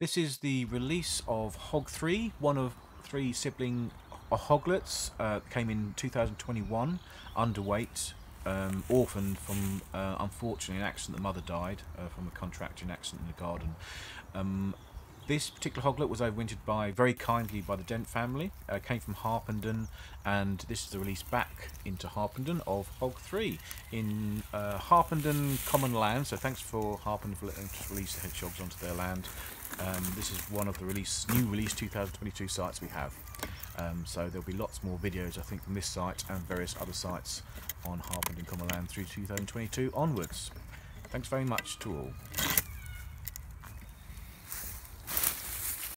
This is the release of Hog 3, one of 3 sibling hoglets. Came in 2021, underweight, orphaned from, unfortunately, an accident. The mother died from a contracting accident in the garden. This particular hoglet was overwintered very kindly by the Dent family. Came from Harpenden, and this is the release back into Harpenden of Hog 3 in Harpenden Common Land. So thanks for Harpenden for letting us release the hedgehogs onto their land. This is one of the new release 2022 sites we have. So there'll be lots more videos, I think, from this site and various other sites on Harpenden Common Land through 2022 onwards. Thanks very much to all.